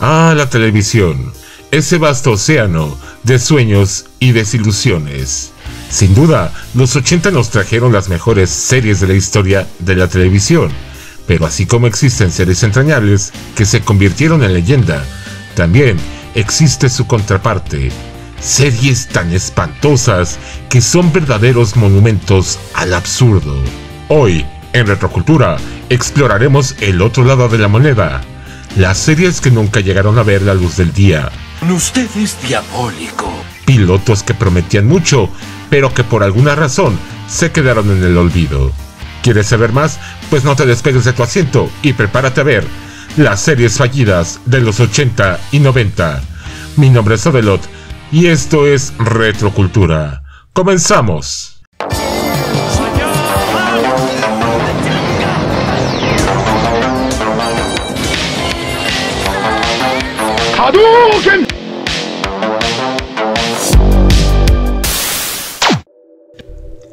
Ah, la televisión, ese vasto océano de sueños y desilusiones. Sin duda, los 80 nos trajeron las mejores series de la historia de la televisión, pero así como existen series entrañables que se convirtieron en leyenda, también existe su contraparte, series tan espantosas que son verdaderos monumentos al absurdo. Hoy, en Retrocultura, exploraremos el otro lado de la moneda, las series que nunca llegaron a ver la luz del día. Usted es diabólico. Pilotos que prometían mucho, pero que por alguna razón se quedaron en el olvido. ¿Quieres saber más? Pues no te despegues de tu asiento y prepárate a ver las series fallidas de los 80 y 90. Mi nombre es Ovelot y esto es Retrocultura. ¡Comenzamos!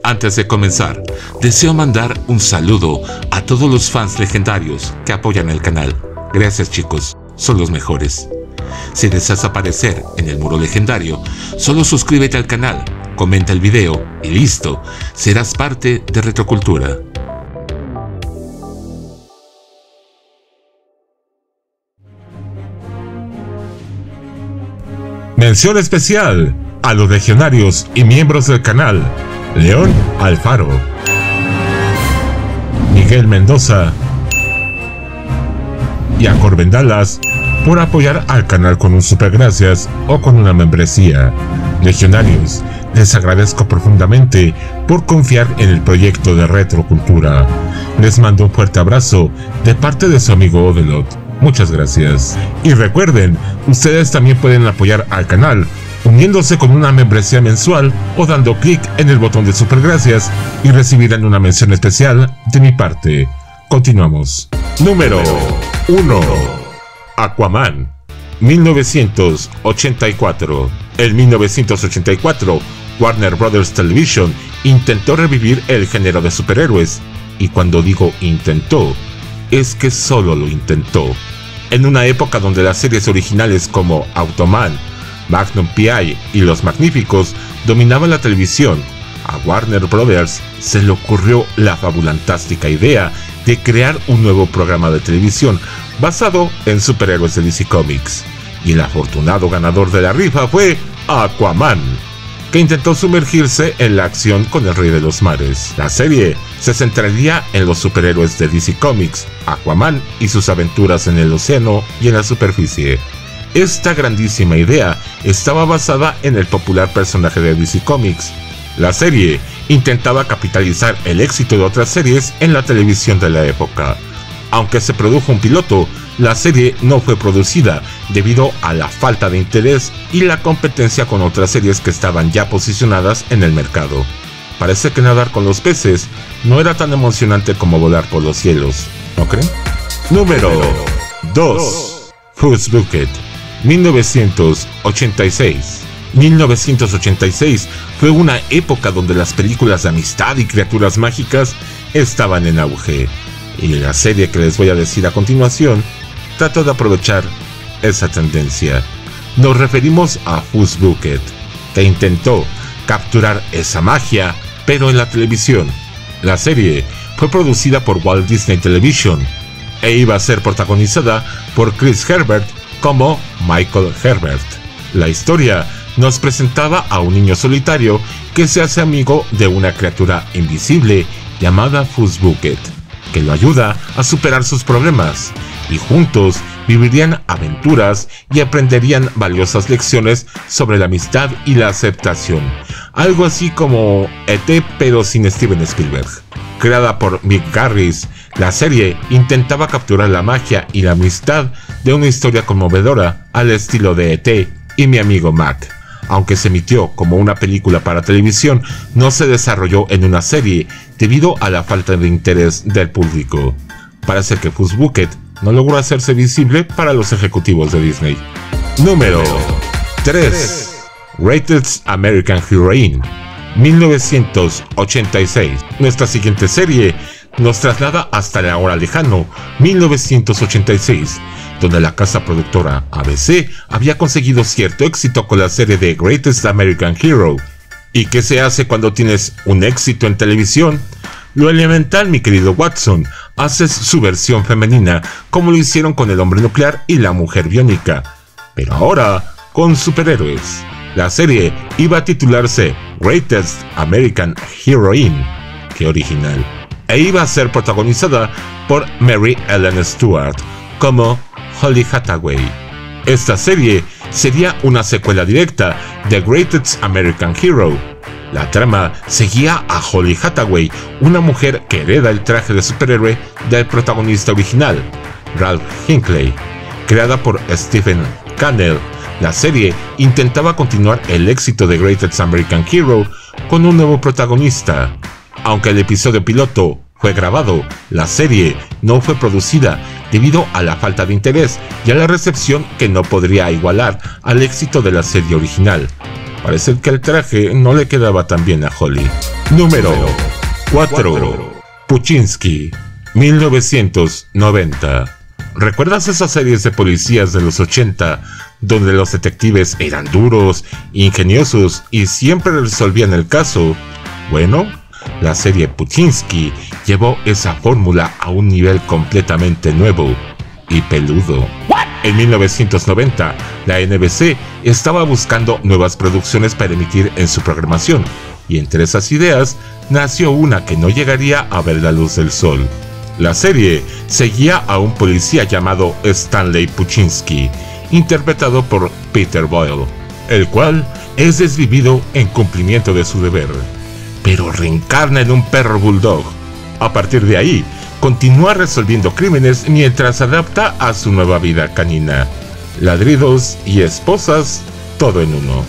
Antes de comenzar, deseo mandar un saludo a todos los fans legendarios que apoyan el canal. Gracias chicos, son los mejores. Si deseas aparecer en el muro legendario, solo suscríbete al canal, comenta el video y listo, serás parte de Retrocultura. Mención especial a los legionarios y miembros del canal: León Alfaro, Miguel Mendoza y a Corbendalas por apoyar al canal con un super gracias o con una membresía. Legionarios, les agradezco profundamente por confiar en el proyecto de Retrocultura. Les mando un fuerte abrazo de parte de su amigo Ovelot. Muchas gracias. Y recuerden, ustedes también pueden apoyar al canal uniéndose con una membresía mensual o dando clic en el botón de supergracias y recibirán una mención especial de mi parte. Continuamos. Número 1. Aquaman, 1984. En 1984, Warner Brothers Television intentó revivir el género de superhéroes. Y cuando digo intentó, es que solo lo intentó. En una época donde las series originales como Automan, Magnum P.I. y Los Magníficos dominaban la televisión, a Warner Brothers se le ocurrió la fabulantástica idea de crear un nuevo programa de televisión basado en superhéroes de DC Comics. Y el afortunado ganador de la rifa fue Aquaman, que intentó sumergirse en la acción con el Rey de los Mares. La serie se centraría en los superhéroes de DC Comics, Aquaman y sus aventuras en el océano y en la superficie. Esta grandísima idea estaba basada en el popular personaje de DC Comics. La serie intentaba capitalizar el éxito de otras series en la televisión de la época. Aunque se produjo un piloto, la serie no fue producida debido a la falta de interés y la competencia con otras series que estaban ya posicionadas en el mercado. Parece que nadar con los peces no era tan emocionante como volar por los cielos, ¿no creen? Número 2. Fuzzbucket, 1986. 1986 fue una época donde las películas de amistad y criaturas mágicas estaban en auge. Y la serie que les voy a decir a continuación trató de aprovechar esa tendencia. Nos referimos a Fuzzbucket, que intentó capturar esa magia, pero en la televisión. La serie fue producida por Walt Disney Television e iba a ser protagonizada por Chris Herbert como Michael Herbert. La historia nos presentaba a un niño solitario que se hace amigo de una criatura invisible llamada Fuzzbucket, que lo ayuda a superar sus problemas, y juntos vivirían aventuras y aprenderían valiosas lecciones sobre la amistad y la aceptación. Algo así como E.T. pero sin Steven Spielberg. Creada por Mick Garris, la serie intentaba capturar la magia y la amistad de una historia conmovedora al estilo de E.T. y Mi Amigo Mac. Aunque se emitió como una película para televisión, no se desarrolló en una serie debido a la falta de interés del público. Parece que Fuzzbucket no logró hacerse visible para los ejecutivos de Disney. Número 3. Greatest American Heroine, 1986. Nuestra siguiente serie nos traslada hasta el ahora lejano 1986, donde la casa productora ABC había conseguido cierto éxito con la serie de Greatest American Hero. ¿Y qué se hace cuando tienes un éxito en televisión? Lo elemental, mi querido Watson, haces su versión femenina, como lo hicieron con el hombre nuclear y la mujer biónica, pero ahora con superhéroes. La serie iba a titularse Greatest American Heroine, qué original, e iba a ser protagonizada por Mary Ellen Stewart como Holly Hathaway. Esta serie sería una secuela directa de Greatest American Hero. La trama seguía a Holly Hathaway, una mujer que hereda el traje de superhéroe del protagonista original, Ralph Hinckley. Creada por Stephen Cannell, la serie intentaba continuar el éxito de Greatest American Hero con un nuevo protagonista. Aunque el episodio piloto fue grabado, la serie no fue producida debido a la falta de interés y a la recepción que no podría igualar al éxito de la serie original. Parece que el traje no le quedaba tan bien a Holly. Número 4. Puchinski, 1990. ¿Recuerdas esas series de policías de los 80, donde los detectives eran duros, ingeniosos y siempre resolvían el caso? Bueno, la serie Puchinski llevó esa fórmula a un nivel completamente nuevo y peludo. En 1990, la NBC estaba buscando nuevas producciones para emitir en su programación, y entre esas ideas nació una que no llegaría a ver la luz del sol. La serie seguía a un policía llamado Stanley Puchinski, interpretado por Peter Boyle, el cual es desvivido en cumplimiento de su deber, pero reencarna en un perro bulldog. A partir de ahí, continúa resolviendo crímenes mientras se adapta a su nueva vida canina. Ladridos y esposas, todo en uno.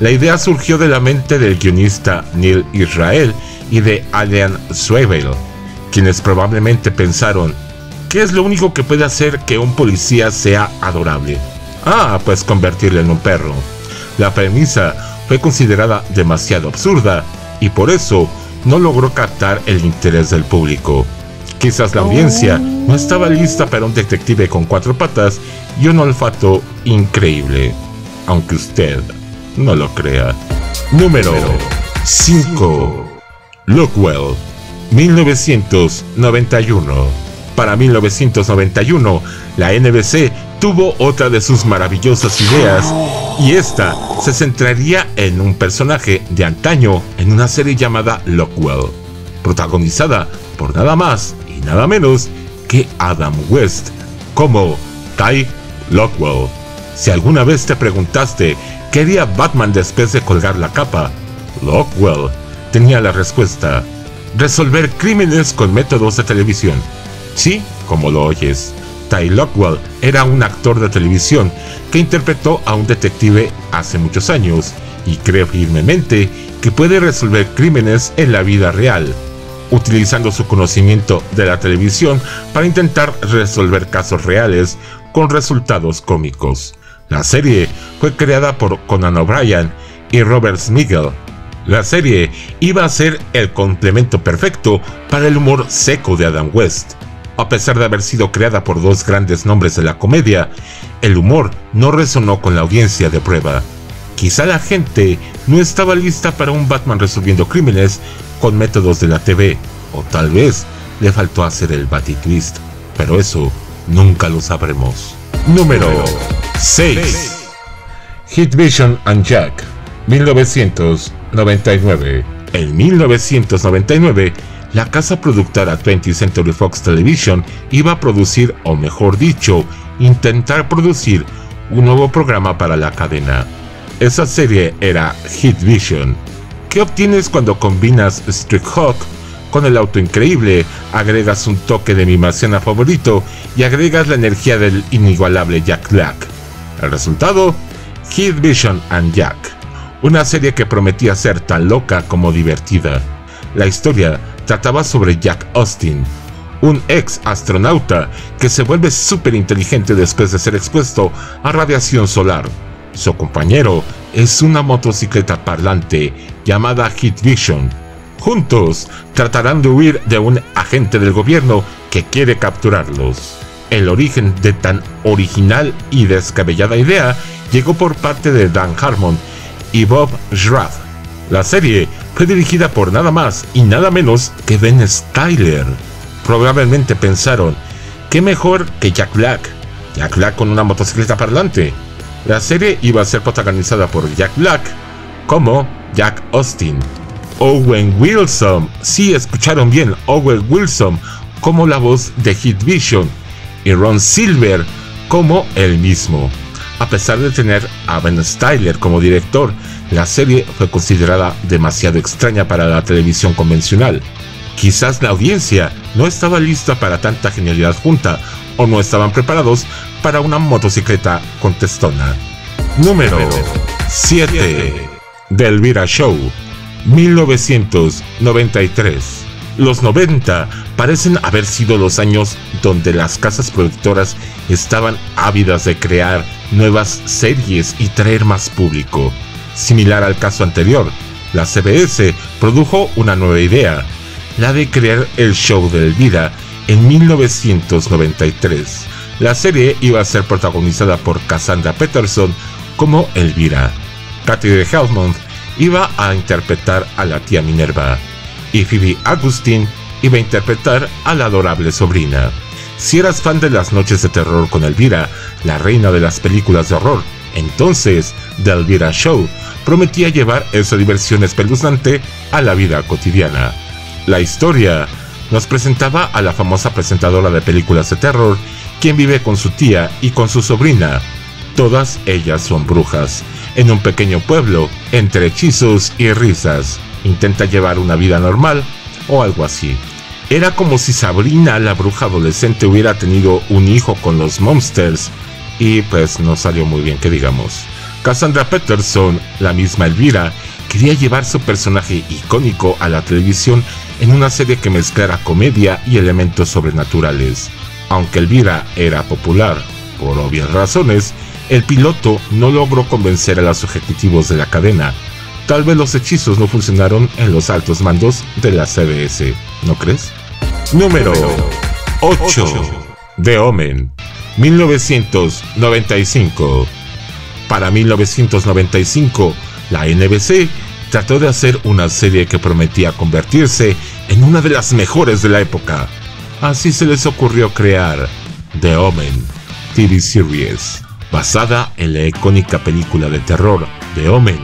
La idea surgió de la mente del guionista Neil Israel y de Alan Schreiber, quienes probablemente pensaron, ¿qué es lo único que puede hacer que un policía sea adorable? Ah, pues convertirlo en un perro. La premisa fue considerada demasiado absurda y por eso no logró captar el interés del público. Quizás la audiencia no estaba lista para un detective con cuatro patas y un olfato increíble, aunque usted no lo crea. Número 5. Lockwell, 1991. Para 1991, la NBC tuvo otra de sus maravillosas ideas, y esta se centraría en un personaje de antaño en una serie llamada Lockwell, protagonizada por nada más y nada menos que Adam West como Ty Lockwell. Si alguna vez te preguntaste qué haría Batman después de colgar la capa, Lockwell tenía la respuesta: resolver crímenes con métodos de televisión. Sí, como lo oyes, Ty Lockwell era un actor de televisión que interpretó a un detective hace muchos años y cree firmemente que puede resolver crímenes en la vida real, utilizando su conocimiento de la televisión para intentar resolver casos reales con resultados cómicos. La serie fue creada por Conan O'Brien y Robert Smigel. La serie iba a ser el complemento perfecto para el humor seco de Adam West. A pesar de haber sido creada por dos grandes nombres de la comedia, el humor no resonó con la audiencia de prueba. Quizá la gente no estaba lista para un Batman resolviendo crímenes con métodos de la TV, o tal vez le faltó hacer el Batitwist, pero eso nunca lo sabremos. Número 6. Heat Vision and Jack, 1999. En 1999, la casa productora 20th Century Fox Television iba a producir, o mejor dicho, intentar producir un nuevo programa para la cadena. Esa serie era Heat Vision. ¿Qué obtienes cuando combinas Street Hawk con el auto increíble, agregas un toque de mi marciana favorito y agregas la energía del inigualable Jack Black? El resultado: Heat Vision and Jack, una serie que prometía ser tan loca como divertida. La historia trataba sobre Jack Austin, un ex astronauta que se vuelve súper inteligente después de ser expuesto a radiación solar. Su compañero es una motocicleta parlante llamada Heat Vision. Juntos tratarán de huir de un agente del gobierno que quiere capturarlos. El origen de tan original y descabellada idea llegó por parte de Dan Harmon y Bob Schraff. La serie fue dirigida por nada más y nada menos que Ben Stiller. Probablemente pensaron, ¿qué mejor que Jack Black? Jack Black con una motocicleta parlante. La serie iba a ser protagonizada por Jack Black como Jack Austin. Owen Wilson, sí, escucharon bien, Owen Wilson como la voz de Heat Vision y Ron Silver como él mismo. A pesar de tener a Ben Stiller como director, la serie fue considerada demasiado extraña para la televisión convencional. Quizás la audiencia no estaba lista para tanta genialidad junta, o no estaban preparados para una motocicleta contestona. Número 7. The Elvira Show, 1993. Los 90 parecen haber sido los años donde las casas productoras estaban ávidas de crear nuevas series y traer más público. Similar al caso anterior, la CBS produjo una nueva idea, la de crear el show de Elvira en 1993. La serie iba a ser protagonizada por Cassandra Peterson como Elvira. Kathy de Helmond iba a interpretar a la tía Minerva y Phoebe Agustín iba a interpretar a la adorable sobrina. Si eras fan de las noches de terror con Elvira, la reina de las películas de horror, entonces The Elvira Show prometía llevar esa diversión espeluznante a la vida cotidiana. La historia nos presentaba a la famosa presentadora de películas de terror, quien vive con su tía y con su sobrina. Todas ellas son brujas, en un pequeño pueblo, entre hechizos y risas. Intenta llevar una vida normal o algo así. Era como si Sabrina, la bruja adolescente, hubiera tenido un hijo con los Monsters, y pues no salió muy bien que digamos. Cassandra Peterson, la misma Elvira, quería llevar su personaje icónico a la televisión en una serie que mezclara comedia y elementos sobrenaturales. Aunque Elvira era popular, por obvias razones, el piloto no logró convencer a los ejecutivos de la cadena. Tal vez los hechizos no funcionaron en los altos mandos de la CBS, ¿no crees? Número 8. The Omen, 1995. Para 1995, la NBC trató de hacer una serie que prometía convertirse en una de las mejores de la época. Así se les ocurrió crear The Omen TV Series, basada en la icónica película de terror The Omen.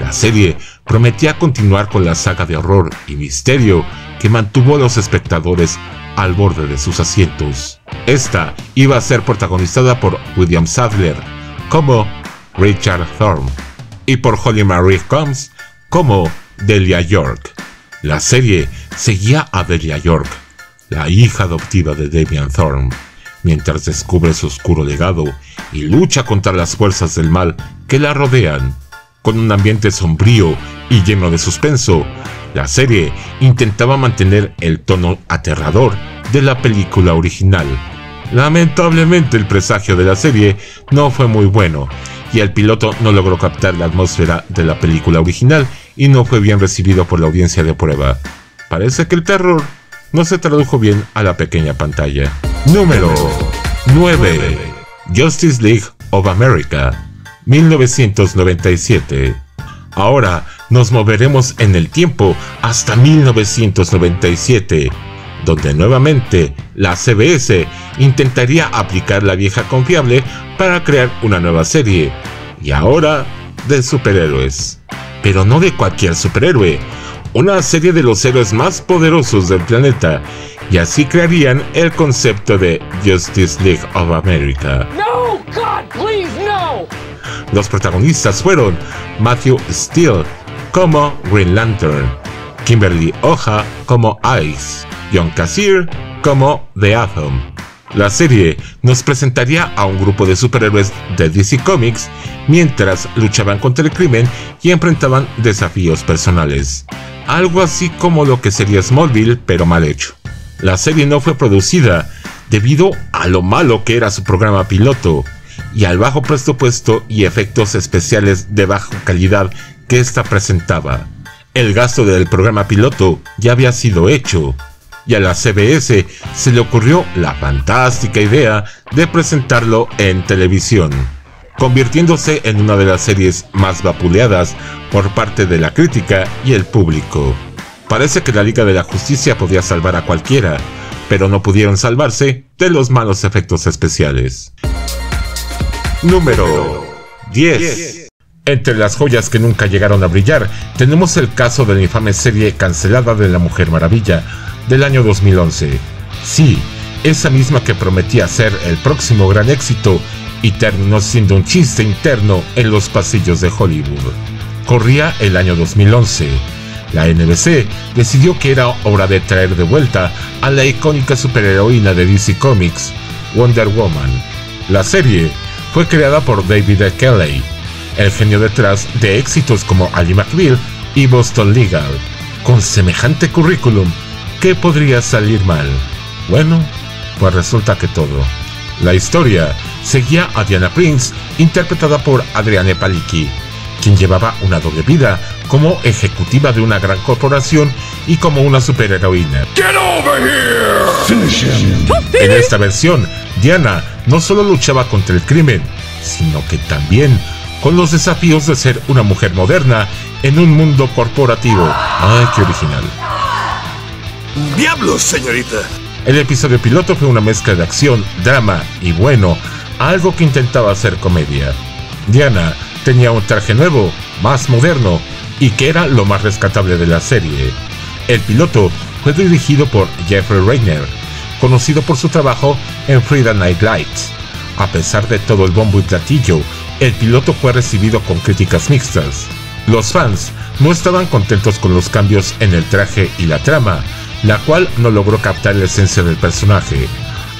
La serie prometía continuar con la saga de horror y misterio que mantuvo a los espectadores al borde de sus asientos. Esta iba a ser protagonizada por William Sadler como Richard Thorne y por Holly Marie Combs como Delia York. La serie seguía a Delia York, la hija adoptiva de Damian Thorne, mientras descubre su oscuro legado y lucha contra las fuerzas del mal que la rodean. Con un ambiente sombrío y lleno de suspenso, la serie intentaba mantener el tono aterrador de la película original. Lamentablemente, el presagio de la serie no fue muy bueno y el piloto no logró captar la atmósfera de la película original y no fue bien recibido por la audiencia de prueba. Parece que el terror no se tradujo bien a la pequeña pantalla. Número 9. Justice League of America, 1997. Ahora nos moveremos en el tiempo hasta 1997, donde nuevamente la CBS intentaría aplicar la vieja confiable para crear una nueva serie, y ahora de superhéroes. Pero no de cualquier superhéroe, una serie de los héroes más poderosos del planeta, y así crearían el concepto de Justice League of America. No, God, please, no. Los protagonistas fueron Matthew Steele como Green Lantern, Kimberly Oja como Ice, John Cassidy como The Atom. La serie nos presentaría a un grupo de superhéroes de DC Comics mientras luchaban contra el crimen y enfrentaban desafíos personales. Algo así como lo que sería Smallville, pero mal hecho. La serie no fue producida debido a lo malo que era su programa piloto y al bajo presupuesto y efectos especiales de baja calidad que esta presentaba. El gasto del programa piloto ya había sido hecho. y a la CBS se le ocurrió la fantástica idea de presentarlo en televisión, convirtiéndose en una de las series más vapuleadas por parte de la crítica y el público. Parece que la Liga de la Justicia podía salvar a cualquiera, pero no pudieron salvarse de los malos efectos especiales. Número 10. Entre las joyas que nunca llegaron a brillar, tenemos el caso de la infame serie cancelada de La Mujer Maravilla, del año 2011. Sí, esa misma que prometía ser el próximo gran éxito y terminó siendo un chiste interno en los pasillos de Hollywood. Corría el año 2011. La NBC decidió que era hora de traer de vuelta a la icónica superheroína de DC Comics, Wonder Woman. La serie fue creada por David E. Kelley, el genio detrás de éxitos como Ally McBeal y Boston Legal. Con semejante currículum, ¿qué podría salir mal? Bueno, pues resulta que todo. La historia seguía a Diana Prince, interpretada por Adrienne Palicki, quien llevaba una doble vida como ejecutiva de una gran corporación y como una superheroína. Get over here. En esta versión, Diana no solo luchaba contra el crimen, sino que también con los desafíos de ser una mujer moderna en un mundo corporativo. ¡Ay, qué original! ¡Diablos, señorita! El episodio piloto fue una mezcla de acción, drama y, bueno, algo que intentaba hacer comedia. Diana tenía un traje nuevo, más moderno, y que era lo más rescatable de la serie. El piloto fue dirigido por Jeffrey Rainer, conocido por su trabajo en Friday Night Lights. A pesar de todo el bombo y platillo, el piloto fue recibido con críticas mixtas. Los fans no estaban contentos con los cambios en el traje y la trama, la cual no logró captar la esencia del personaje.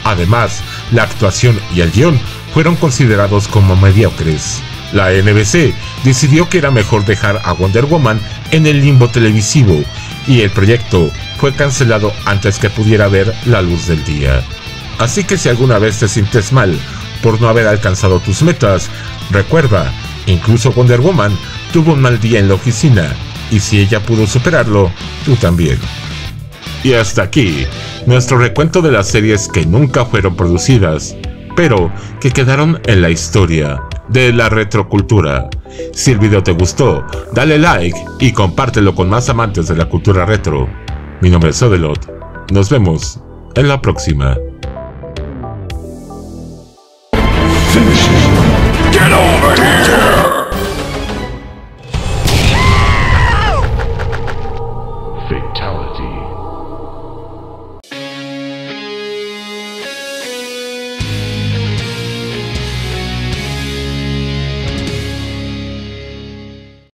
Además, la actuación y el guión fueron considerados como mediocres. La NBC decidió que era mejor dejar a Wonder Woman en el limbo televisivo, y el proyecto fue cancelado antes que pudiera ver la luz del día. Así que si alguna vez te sientes mal por no haber alcanzado tus metas, recuerda, incluso Wonder Woman tuvo un mal día en la oficina, y si ella pudo superarlo, tú también. Y hasta aquí, nuestro recuento de las series que nunca fueron producidas, pero que quedaron en la historia de la retrocultura. Si el video te gustó, dale like y compártelo con más amantes de la cultura retro. Mi nombre es Ovelot, nos vemos en la próxima.